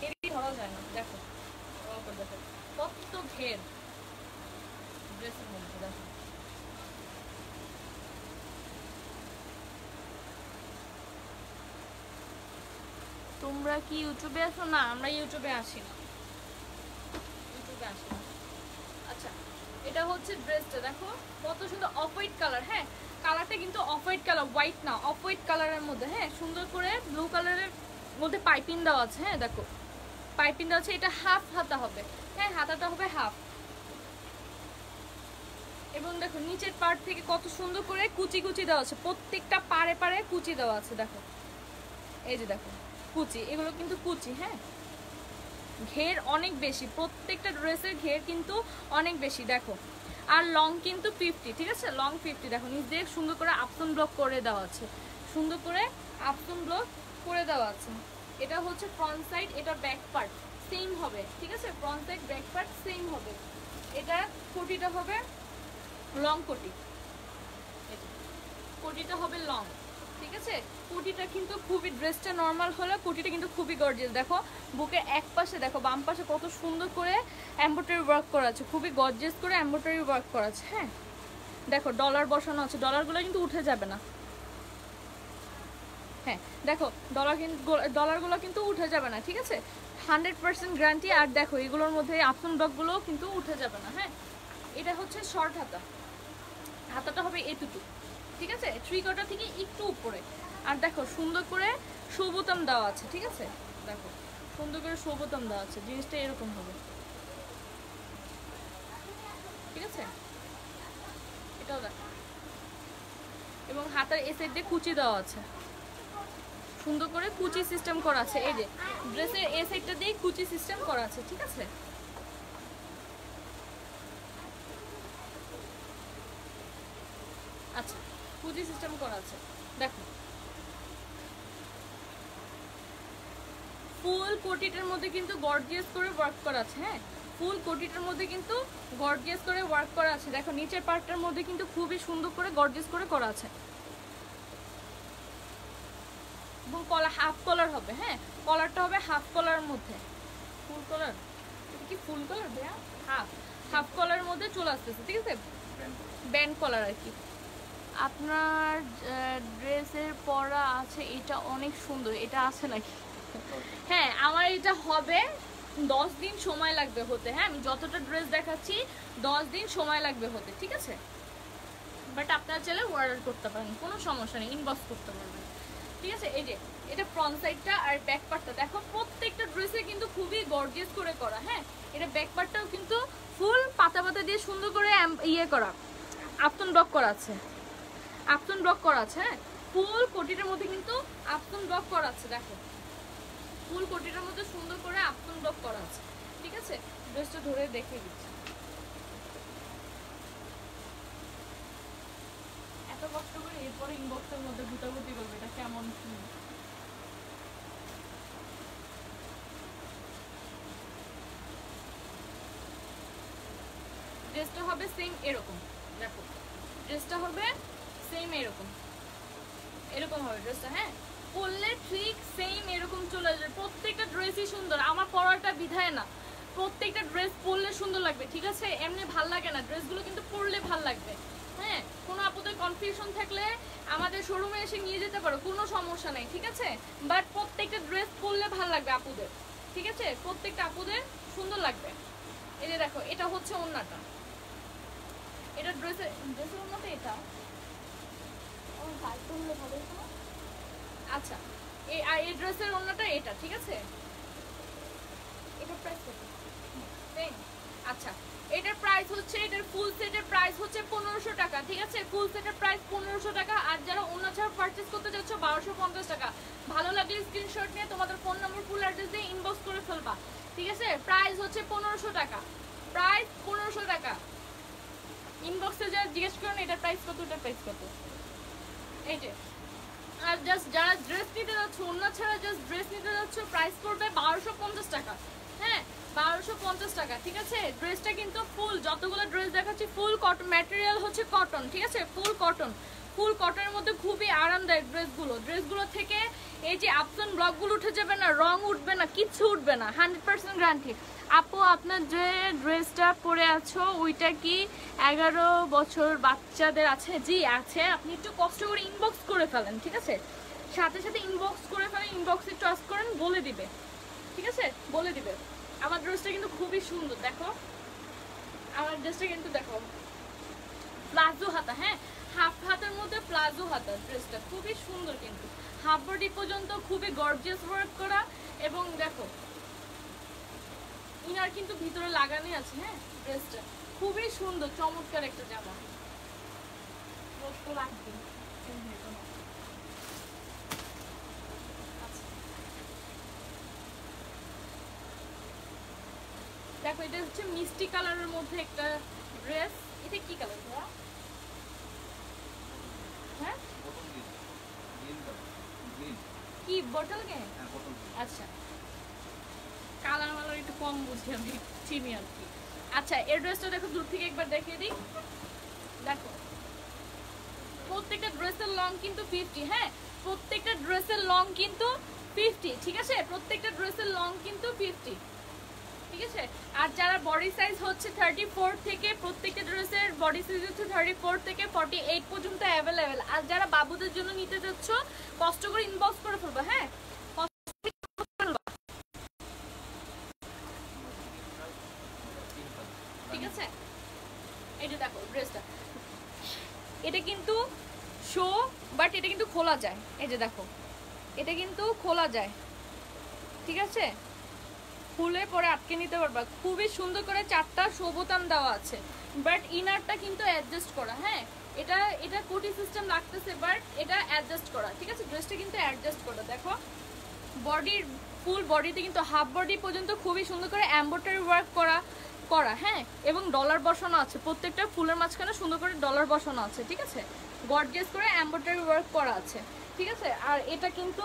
ঘেরই ধরা যায় না, দেখো কত ঘের ড্রেসের মধ্যে। দেখো তোমরা কি ইউটিউবে আসো? না আমরা ইউটিউবে আসি না, ইউটিউবে আসি না। আচ্ছা এটা হচ্ছে ড্রেসটা, দেখো কত সুন্দর অফ হোয়াইট কালার। হ্যাঁ কালারটা কিন্তু অফ হোয়াইট কালার, হোয়াইট না, অফ হোয়াইট কালারের মধ্যে। হ্যাঁ সুন্দর করে ব্লু কালারের মধ্যে পাইপিং দেওয়া আছে। হ্যাঁ দেখো পাইপিং দেওয়া আছে। এটা হাফ হাতা হবে, হ্যাঁ হাতাটা হবে হাফ। এবং দেখো নিচের পার্ট থেকে কত সুন্দর করে কুচি কুচি দেওয়া আছে, প্রত্যেকটা পারে পারে কুচি দেওয়া আছে। দেখো এই যে দেখো কুচি, এগুলো কিন্তু কুচি। হ্যাঁ ঘের অনেক বেশি, প্রত্যেকটা ড্রেসের ঘের কিন্তু অনেক বেশি। দেখো আর লং কিন্তু ফিফটি, ঠিক আছে লং ফিফটি। দেখো নিজেদের সুন্দর করে আপসন ব্লক করে দেওয়া আছে, সুন্দর করে আপসন ব্লক করে দেওয়া আছে। এটা হচ্ছে ফ্রন্ট সাইড, এটা ব্যাক পার্ট সেম হবে। ঠিক আছে front side back part same হবে। এটা কোটিটা হবে লং কোটি, কোটিটা হবে লং। ঠিক আছে কুটিটা কিন্তু খুবই, ড্রেসটা নর্মাল হলে কুটিটা কিন্তু খুবই গর্জিয়াস। দেখো বুকের এক পাশে, দেখো বাম পাশে কত সুন্দর করে এমব্রয়ডারি ওয়ার্ক করা আছে, খুবই গর্জিয়াস করে এমব্রয়ডারি ওয়ার্ক করা আছে। হ্যাঁ দেখো ডলার বসানো আছে, ডলারগুলো কিন্তু উঠে যাবে না। হ্যাঁ দেখো ডলার কিন্তু, ডলারগুলো কিন্তু উঠে যাবে না। ঠিক আছে হান্ড্রেড পার্সেন্ট গ্যারান্টি। আর দেখো এগুলোর মধ্যে আপসন ব্লকগুলো কিন্তু উঠে যাবে না। হ্যাঁ এটা হচ্ছে শর্ট হাতা, হাতাটা হবে এটুকু। ঠিক আছে থ্রি কোয়ার্টার থেকে একটু উপরে। আর দেখো সুন্দর করে সবুতম দেওয়া আছে। ঠিক আছে দেখো সুন্দর করে সবুতম দেওয়া আছে, জিনিসটা এরকম হবে। ঠিক আছে এটাও দেখো, এবং হাতার এ সাইড দিয়ে কুচি দেওয়া আছে, সুন্দর করে কুচি সিস্টেম করা আছে। এই যে ড্রেসের এ সাইডটা দিয়ে কুচি সিস্টেম করা আছে। ঠিক আছে আচ্ছা কুচি সিস্টেম করা আছে। দেখো ফুল কোটিটার মধ্যে কিন্তু গর্জিয়াস করে ওয়ার্ক করা আছে। হ্যাঁ ফুল কোটিটার মধ্যে কিন্তু গর্জিয়াস করে ওয়ার্ক করা আছে। দেখো নিচের পার্টটার মধ্যে কিন্তু খুবই সুন্দর করে গর্জিয়াস করে করা আছে। এবং কলার হাফ কলার হবে। হ্যাঁ কলারটা হবে হাফ কলার মধ্যে, ফুল কলার কি ফুল কলার ভাইয়া, হাফ হাফ কলার মধ্যে চলে আসতেছে। ঠিক আছে ব্যান্ড কলার আর কি। আপনার ড্রেসের পরা আছে, এটা অনেক সুন্দর, এটা আছে নাকি? হ্যাঁ আমার এটা হবে, দশ দিন সময় লাগবে হতে। হ্যাঁ আমি যতটা ড্রেস দেখাচ্ছি দশ দিন সময় লাগবে হতে। ঠিক আছে বাট আপনারা চাইলে অর্ডার করতে পারেন, কোনো সমস্যা নেই, ইনবক্স করতে পারবেন। ঠিক আছে এই যে এটা ফ্রন্ট সাইডটা আর ব্যাক পার্টটা দেখো, প্রত্যেকটা ড্রেসে কিন্তু খুবই গর্জিয়াস করে করা। হ্যাঁ এটা ব্যাক পার্টটাও কিন্তু ফুল পাতা পাতা দিয়ে সুন্দর করে ইয়ে করা, আপতন ব্লক করা আছে, আপতন ব্লক করা আছে। হ্যাঁ ফুল কোটিটার মধ্যে কিন্তু আপতন ব্লক করা আছে। দেখো ফুল কোটিটার মধ্যে সুন্দর করে আপতন ব্লক করা আছে। ঠিক আছে ড্রেসটা ধরে দেখিয়ে দিচ্ছি, এত কষ্ট করে এরপরে ইনবক্সের মধ্যে ঘুটাঘুটি করবে, এটা কেমন কি? ড্রেসটা হবে সেম এরকম, দেখো ড্রেসটা হবে সেম এরকম, এরকম হবে ড্রেসটা। হ্যাঁ পরলে ঠিক সেম এরকম চলে আসবে। প্রত্যেকটা ড্রেসই সুন্দর, আমার পরাটা বিধায় না, প্রত্যেকটা ড্রেস পরলে সুন্দর লাগবে। ঠিক আছে এমনি ভাল লাগে না, ড্রেসগুলো কিন্তু পরলে ভাল লাগবে। হ্যাঁ কোনো আপাতত কনফিউশন থাকলে আমাদের শোরুমে এসে নিয়ে যেতে পারো, কোনো সমস্যা নেই। ঠিক আছে বাট প্রত্যেকটা ড্রেস পরলে ভাল লাগবে আপুদের। ঠিক আছে প্রত্যেকটা আপুদের সুন্দর লাগবে। এই যে দেখো এটা হচ্ছে ওন্নাটা, এটা ড্রেসে ড্রেসের ওন্নাটা এটা ও কাটতে হবে না। আচ্ছা এই আর এই ড্রেসের ওন্নাটা এটা, ঠিক আছে এটা প্রাইস কত দেন? আচ্ছা এটার প্রাইস হচ্ছে এটার ফুল সেটের প্রাইস হচ্ছে পনেরোশো টাকা, ঠিক আছে ফুল সেটের প্রাইস পনেরোশো টাকা। আর যারা ওন্না ছাড়া পারচেজ করতে যাচ্ছ বারোশো পঞ্চাশ টাকা। ভালো লাগলে স্ক্রিনশট নিয়ে তোমাদের ফোন নম্বর ফুল অ্যাড্রেস দিয়ে ইনবক্স করে ফেলবা, ঠিক আছে প্রাইস হচ্ছে পনেরোশো টাকা, প্রাইস পনেরোশো টাকা। ইনবক্সে যারা জিজ্ঞেস করেন এটার প্রাইস কত ওটার প্রাইস কত। এই যে আর জাস্ট যারা ড্রেস নিতে যাচ্ছ ওন্না ছাড়া জাস্ট ড্রেস নিতে যাচ্ছ প্রাইস পড়বে বারোশো পঞ্চাশ টাকা, হ্যাঁ বারোশো পঞ্চাশ টাকা, ঠিক আছে। ড্রেসটা কিন্তু ফুল, যতগুলো ড্রেস দেখাচ্ছি ফুল কটন, ম্যাটেরিয়াল হচ্ছে কটন, ঠিক আছে ফুল কটন, ফুল কটনের মধ্যে খুবই আরামদায়ক ড্রেসগুলো। ড্রেসগুলো থেকে এই যে আপসন ব্লকগুলো উঠে যাবে না, রং উঠবে না, কিচ্ছু উঠবে না, হান্ড্রেড পার্সেন্ট গ্যারান্টি। আপু আপনার যে ড্রেসটা পরে আছো ওইটা কি এগারো বছর বাচ্চাদের আছে? জি আছে, আপনি একটু কষ্ট করে ইনবক্স করে ফেলেন, ঠিক আছে সাথে সাথে ইনবক্স করে ফেলেন, ইনবক্সে ট্রাস্ট করেন বলে দিবে, ঠিক আছে বলে দিবে। আমার ড্রেসটা কিন্তু খুবই সুন্দর, দেখো আমার ড্রেসটা কিন্তু দেখো প্লাজো হাতা, হ্যাঁ হাফ হাতার মধ্যে প্লাজো হাতা, ড্রেসটা খুবই সুন্দর কিন্তু হাফ বডি পর্যন্ত খুবই গর্জিয়াস ওয়ার্ক করা। এবং দেখো ইনার কিন্তু ভিতরে লাগানো আছে, হ্যাঁ ড্রেসটা খুবই সুন্দর চমৎকার একটা জামা। দেখো এটা হচ্ছে মিষ্টি কালারের মধ্যে একটা ড্রেস, এটা কি কালার ধরা হ্যাঁ কি বটল গে? আচ্ছা কালার মালার একটু কম বুঝি আমি, চিনি আর কি। আচ্ছা এই ড্রেসটা দেখো দূর থেকে একবার দেখিয়ে দিই, দেখো প্রত্যেকটা ড্রেসের লং কিন্তু ফিফটি, হ্যাঁ প্রত্যেকটা ড্রেসের লং কিন্তু ফিফটি, ঠিক আছে প্রত্যেকটা ড্রেসের লং কিন্তু ফিফটি, ঠিক আছে। আর যারা বডি সাইজ হচ্ছে থার্টি ফোর থেকে, প্রত্যেকটা ড্রেসের বডি সাইজ হচ্ছে থার্টি ফোর থেকে ফর্টি এইট পর্যন্ত অ্যাভেলেবেল। আর যারা বাবুদের জন্য নিতে যাচ্ছ কষ্ট করে ইনবক্স করে ফেলবো, হ্যাঁ ঠিক আছে। এটা দেখো ড্রেসটা, এটা কিন্তু শো বাট এটা কিন্তু খোলা যায়, এই যে দেখো এটা কিন্তু খোলা যায়, ঠিক আছে খুলে পরে আটকে নিতে পারবা। খুবই সুন্দর করে চারটা শোবোতাম দেওয়া আছে, বাট ইনারটা কিন্তু অ্যাডজাস্ট করা, হ্যাঁ এটা এটা কোটি সিস্টেম লাগতেছে বাট এটা অ্যাডজাস্ট করা, ঠিক আছে ড্রেসটা কিন্তু অ্যাডজাস্ট করা। দেখো বডির ফুল বডিতে কিন্তু হাফ বডি পর্যন্ত খুবই সুন্দর করে এমব্রয়ডারি ওয়ার্ক করা করা হ্যাঁ এবং ডলার বসানো আছে, প্রত্যেকটা ফুলের মাঝখানে সুন্দর করে ডলার বসানো আছে, ঠিক আছে গর্জিয়াস করে এমব্রয়ডারি ওয়ার্ক করা আছে, ঠিক আছে। আর এটা কিন্তু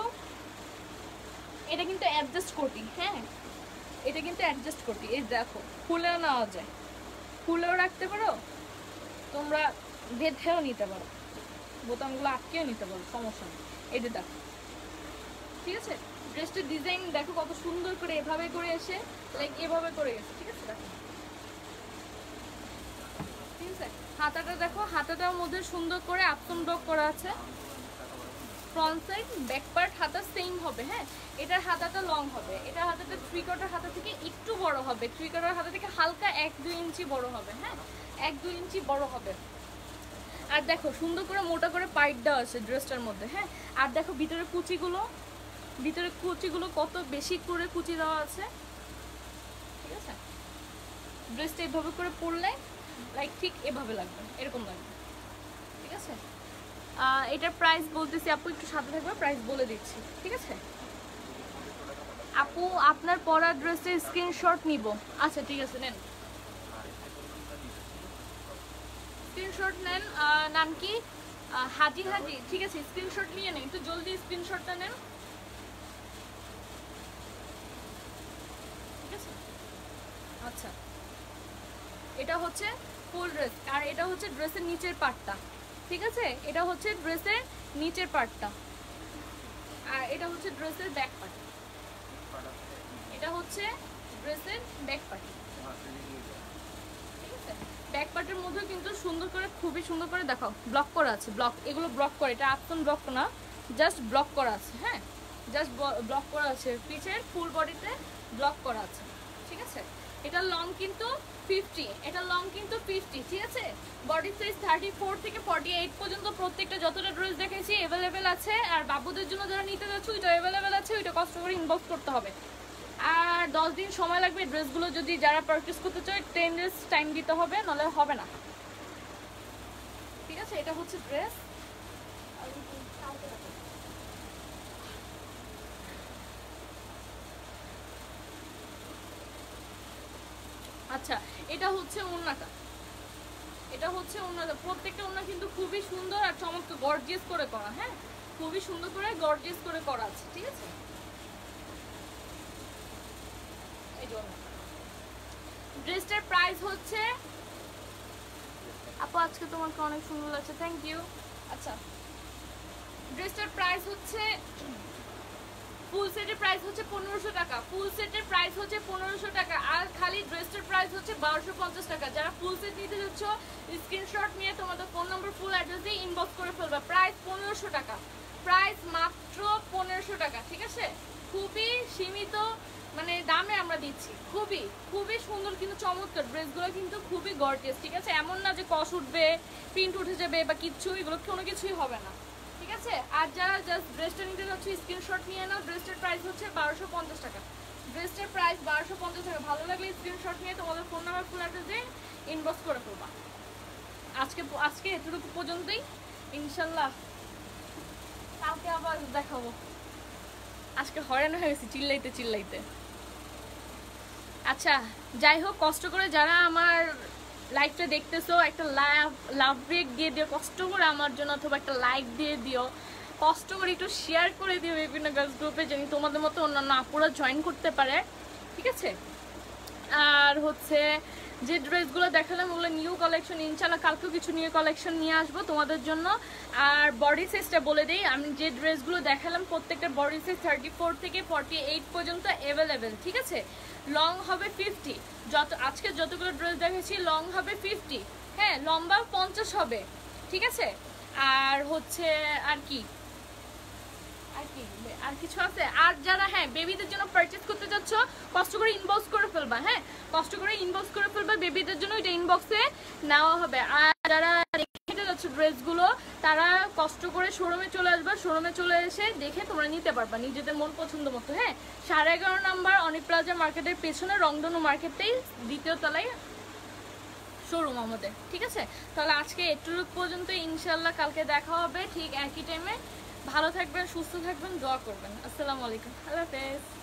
এটা কিন্তু অ্যাডজাস্ট কোটি, হ্যাঁ এটা কিন্তু অ্যাডজাস্ট করি, এই দেখো খুলেও নেওয়া যায়, খুলেও রাখতে পারো তোমরা, বেঁধেও নিতে পারো, বোতামগুলো আটকেও নিতে পারো, সমস্যা নেই। এটা দেখো ঠিক আছে ড্রেসটার ডিজাইন দেখো কত সুন্দর করে এভাবে করে এসে লাইক এভাবে করে গেছে, ঠিক আছে দেখো ঠিক আছে। হাতাটা দেখো হাতাটার মধ্যে সুন্দর করে আপসন ডক করা আছে, ফ্রন্ট সাইড ব্যাক পার্ট হাতা সেম হবে, হ্যাঁ এটার হাতাটা লং হবে, এটার হাতাটা থ্রি কোয়ার্টার হাতা থেকে একটু বড় হবে, থ্রি কোয়ার্টার হাতা থেকে হালকা এক দুই ইঞ্চি বড় হবে, হ্যাঁ এক দুই ইঞ্চি বড় হবে। আর দেখো সুন্দর করে মোটা করে পাইট দেওয়া আছে ড্রেসটার মধ্যে, হ্যাঁ আর দেখো ভিতরে কুচিগুলো, ভিতরে কুচিগুলো কত বেশি করে কুচি দেওয়া আছে, ঠিক আছে ড্রেসটা এভাবে করে পরলে লাইক ঠিক এভাবে লাগবে, এরকম লাগবে, ঠিক আছে। এটার প্রাইস বলতেছি আপু একটু সাথে থাকবে, প্রাইস বলে দিচ্ছি, ঠিক আছে আপু আপনার পরা ড্রেসের স্ক্রিনশট নিব। আচ্ছা ঠিক আছে নেন স্ক্রিনশট নেন, নাম কি হাজি হাজি, ঠিক আছে স্ক্রিনশট নিয়ে নেন একটু জলদি স্ক্রিনশটটা নেন, ঠিক আছে। আচ্ছা এটা হচ্ছে ফুল ড্রেস আর এটা হচ্ছে ড্রেসের নিচের পাটটা, ঠিক আছে এটা হচ্ছে ড্রেসের নিচের পার্টটা আর এটা হচ্ছে ড্রেসের ব্যাক পার্ট, এটা হচ্ছে ড্রেসের ব্যাক পার্ট, ঠিক আছে ব্যাক পার্টের মধ্যে কিন্তু সুন্দর করে খুবই সুন্দর করে দেখো ব্লক করা আছে, ব্লক এগুলো ব্লক করে, এটা আপন ব্লক না জাস্ট ব্লক করা আছে, হ্যাঁ জাস্ট ব্লক করা আছে, পিছের ফুল বডিতে ব্লক করা আছে, ঠিক আছে। এটার লং কিন্তু পঞ্চাশ, এটার লং কিন্তু পঞ্চাশ, ঠিক আছে। বডি সাইজ চৌত্রিশ থেকে আটচল্লিশ পর্যন্ত প্রত্যেকটা যতটা ড্রেস দেখেছি अवेलेबल আছে। আর বাবুদের জন্য যারা নিতে যাচ্ছে ওটা अवेलेबल আছে, ওটা কষ্ট করে ইনবক্স করতে হবে। আর দশ দিন সময় লাগবে ড্রেসগুলো যদি যারা পারচেজ করতে চায় দশ ডেজ টাইম দিতে হবে, নালে হবে না, ঠিক আছে। এটা হচ্ছে ড্রেস, আচ্ছা এটা হচ্ছে ওন্নাটা, এটা হচ্ছে ওন্নাটা। প্রত্যেকটা ওন্না কিন্তু খুবই সুন্দর আর চমৎকার গর্জিয়াস করে করা, হ্যাঁ খুবই সুন্দর করে গর্জিয়াস করে করা আছে, ঠিক আছে। এই যে ড্রেসটার প্রাইস হচ্ছে, আপু আজকে তোমাকে অনেক সুন্দর লাগছে, থ্যাংক ইউ। আচ্ছা ড্রেসটার প্রাইস হচ্ছে ফুল সেটের প্রাইস হচ্ছে পনেরোশো টাকা, ফুল সেটের প্রাইস হচ্ছে পনেরোশো টাকা। আর খালি ড্রেসটার প্রাইস হচ্ছে বারোশো পঞ্চাশ টাকা। যারা ফুল সেট নিতে যাচ্ছ স্ক্রিনশট নিয়ে তোমাদের ফোন নম্বর ফুল অ্যাড্রেস দিয়ে ইনবক্স করে ফেলবা। প্রাইস পনেরোশো টাকা, প্রাইস মাত্র পনেরোশো টাকা, ঠিক আছে। খুবই সীমিত মানে দামে আমরা দিচ্ছি, খুবই খুবই সুন্দর কিন্তু চমৎকার ড্রেসগুলো, কিন্তু খুবই গর্জিয়াস, ঠিক আছে। এমন না যে কস উঠবে প্রিন্ট উঠে যাবে বা কিচ্ছু, এগুলো কোনো কিছুই হবে না, ঠিক আছে। আর যারা জাস্ট ড্রেসটা নিতে যাচ্ছে স্ক্রিনশট নিয়ে নাও, ড্রেসটার প্রাইস হচ্ছে বারোশো পঞ্চাশ টাকা, ড্রেসটার প্রাইস বারোশো পঞ্চাশ টাকা। ভালো লাগলে স্ক্রিনশট নিয়ে তোমাদের ফোন নাম্বার ফুল অ্যাড্রেস দিয়ে ইনবক্স করে ফেলবা। আজকে আজকে এতটুকু পর্যন্তই, ইনশাল্লাহ কালকে আবার দেখাবো। আজকে হয়রান হয়ে গেছি চিল্লাইতে চিল্লাইতে। আচ্ছা যাই হোক, কষ্ট করে যারা আমার লাইভটা দেখতেছো একটা লাভ লাভ ব্রেক দিয়ে দিও কষ্ট করে আমার জন্য, অথবা একটা লাইক দিয়ে দিও কষ্ট করে, একটু শেয়ার করে দিও বিভিন্ন গার্লস গ্রুপে, যেন তোমাদের মতো অন্যান্য আপুরা জয়েন করতে পারে, ঠিক আছে। আর হচ্ছে যে ড্রেসগুলো দেখালাম ওগুলো নিউ কালেকশন, ইনশাল্লাহ কালকেও কিছু নিউ কালেকশন নিয়ে আসবো তোমাদের জন্য। আর বডি সাইজটা বলে দিই, আমি যে ড্রেসগুলো দেখালাম প্রত্যেকটা বডি সাইজ থার্টি ফোর থেকে ফর্টি এইট পর্যন্ত অ্যাভেলেবেল, ঠিক আছে। লং হবে পঞ্চাশ, যত আজকে যতগুলো ড্রেস দেখেছি লং হবে পঞ্চাশ, হ্যাঁ লম্বা পঞ্চাশ হবে, ঠিক আছে। আর হচ্ছে আর কি আর কি আর কিছু আছে? আর যারা হ্যাঁ বেবিদের জন্য পারচেজ করতে যাচ্ছ কষ্ট করে ইনবক্স করে ফেলবা, হ্যাঁ কষ্ট করে ইনবক্স করে ফেলবা বেবিদের জন্য, এটা ইনবক্সে নেওয়া হবে। আর যারা দেখতে যাচ্ছ ড্রেসগুলো তারা কষ্ট করে শোরুমে চলে আসবা, শোরুমে চলে এসে দেখে তোমরা নিতে পারবা নিজেদের মন পছন্দ মতো, হ্যাঁ। সাড়ে এগারো নম্বর অনিক প্লাজা মার্কেটের পেছনে রংধনু মার্কেটটাই দ্বিতীয় তলায় শোরুম আমাদের, ঠিক আছে। তাহলে আজকে এটুকু পর্যন্ত, ইনশাল্লাহ কালকে দেখা হবে ঠিক একই টাইমে। ভালো থাকবেন, সুস্থ থাকবেন, দোয়া করবেন। আসসালামু আলাইকুম, আল্লাহ হাফেজ।